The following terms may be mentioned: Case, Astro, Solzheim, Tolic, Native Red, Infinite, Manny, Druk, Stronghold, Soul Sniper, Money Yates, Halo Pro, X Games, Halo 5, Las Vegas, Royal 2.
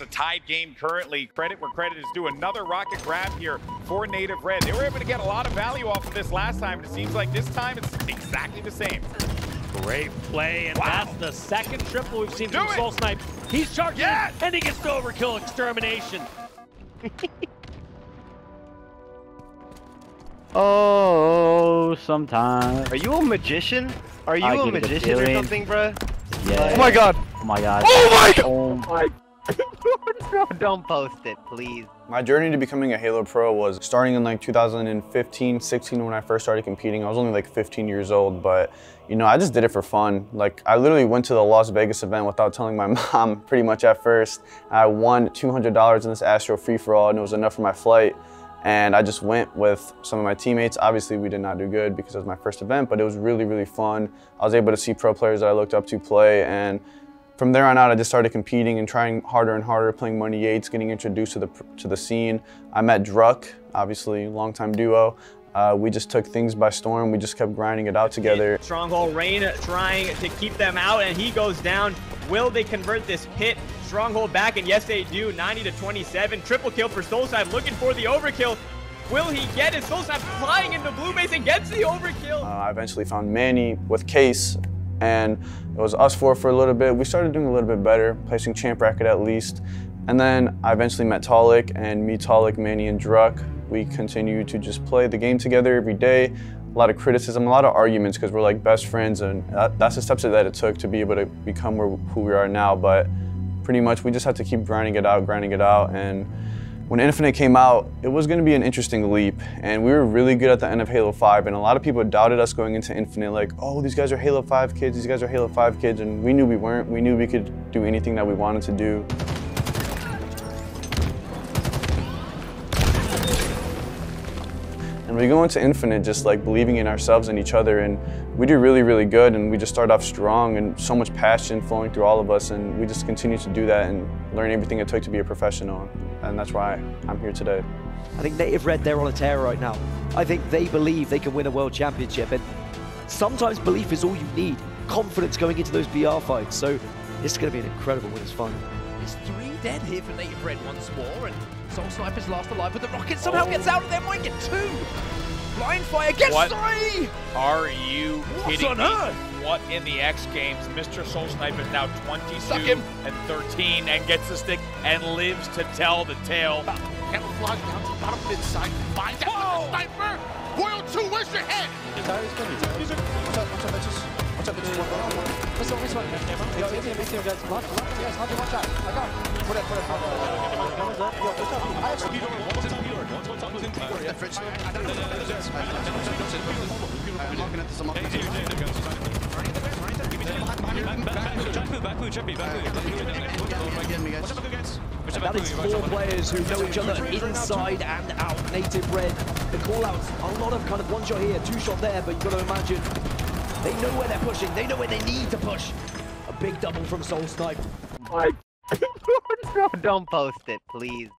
It's a tied game currently. Credit where credit is due. Another rocket grab here for Native Red. They were able to get a lot of value off of this last time, and it seems like this time it's exactly the same. Great play, and wow, that's the second triple we've seen from Soul Sniper. He's charging, yes, and he gets the overkill extermination. Oh, sometimes. Are you a magician? Are you a magician or something, bro? Yeah. Oh my god. Oh my god. Oh my god. Oh my god. Don't post it, please. My journey to becoming a Halo Pro was starting in like 2015, 16 when I first started competing. I was only like 15 years old, but you know, I just did it for fun. Like I literally went to the Las Vegas event without telling my mom pretty much at first. I won $200 in this Astro free-for-all and it was enough for my flight. And I just went with some of my teammates. Obviously, we did not do good because it was my first event, but it was really, really fun. I was able to see pro players that I looked up to play. And from there on out, I just started competing and trying harder and harder, playing Money Yates, getting introduced to the scene. I met Druk, obviously, longtime duo. We just took things by storm. We just kept grinding it out together. Stronghold Rain trying to keep them out, and he goes down. Will they convert this pit? Stronghold back, and yes, they do. 90-27. Triple kill for Solzheim, looking for the overkill. Will he get it? Solzheim flying into blue base and gets the overkill. I eventually found Manny with Case, and it was us four for a little bit. We started doing a little bit better, placing champ bracket at least. And then I eventually met Tolic, and me, Tolic, Manny, and Druk, we continued to just play the game together every day. A lot of criticism, a lot of arguments, because we're like best friends, and that's the steps that it took to be able to become who we are now. But pretty much we just had to keep grinding it out, and when Infinite came out, it was going to be an interesting leap, and we were really good at the end of Halo 5, and a lot of people doubted us going into Infinite, like, oh, these guys are Halo 5 kids, these guys are Halo 5 kids, and we knew we weren't. We knew we could do anything that we wanted to do. And we go into Infinite just like believing in ourselves and each other, and we do really, really good, and we just start off strong and so much passion flowing through all of us, and we just continue to do that and learn everything it took to be a professional, and that's why I'm here today. I think Native Red, they're on a tear right now. I think they believe they can win a world championship, and sometimes belief is all you need. Confidence going into those BR fights, so this is going to be an incredible winner's final. It's 3 dead here for Native Red once more, and Soul Sniper's last alive with the rocket, somehow gets out of their mind at 2! Blind fire gets 3! Are you kidding me? What in the X Games? Mr. Soul Sniper is now 22-13 and gets the stick and lives to tell the tale. Kettle flies down to the bottom of inside, finds out the Sniper! Royal 2, where's your head? That is 4 players who know each other inside and out. Native Red, the call-outs, a lot of kind of 1 shot here, 2 shot there, but you've got to imagine they know where they're pushing, they know where they need to push. A big double from Soul Sniper. Don't post it, please.